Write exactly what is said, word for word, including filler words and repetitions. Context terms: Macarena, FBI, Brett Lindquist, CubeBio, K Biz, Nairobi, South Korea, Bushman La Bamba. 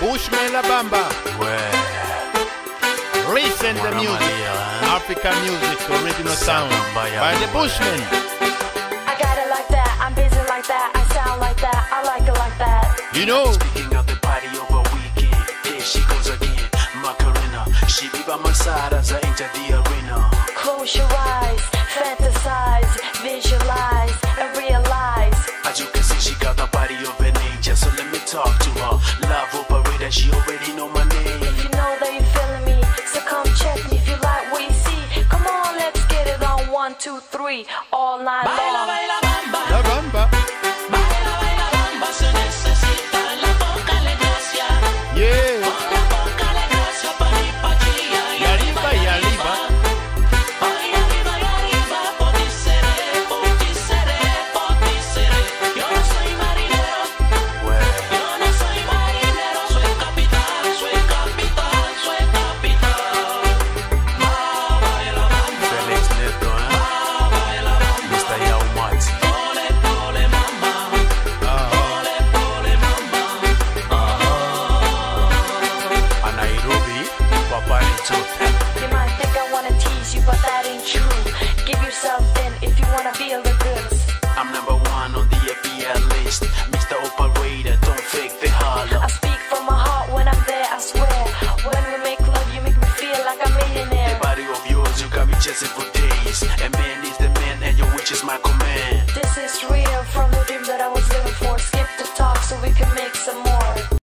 Bushman La Bamba. Well, listen to music, Maria, African music, the original sound by the Bushman. I got it like that, I'm busy like that, I sound like that, I like it like that. You know, speaking of the party over weekend, here she goes again, Macarena. She be by my side as I enter the arena. Close your eyes, fantasize, visualize, and realize. As you can see, she got the body of an angel, so let me talk to her. Love operator, she already know my name. If you know that you're feeling me, so come check me. If you like what you see, come on, let's get it on. One, two, three, all night long. Baila, baila, bamba. La bamba. Baila, baila, bamba. Se necesita la poca elegancia. Yeah. La poca elegancia pa' mi pa' allá. Y arriba, y arriba. Ay, arriba, y arriba. Por ti seré, por ti seré, por ti seré. Yo no soy marinero. Yo no soy marinero. Soy capitán, soy capitán, soy capitán. Ah, baila, bamba. Feliz Neto, ¿eh? Ah, baila, bamba. Mister Yao Mati. Ole, ole, mamba. Ole, ole, mamba. Ah. A Nairobi, papá en Chota. You might think I wanna tease you, but that ain't true. Give yourself in if you wanna feel the goods. I'm number one on the F B I list. Mister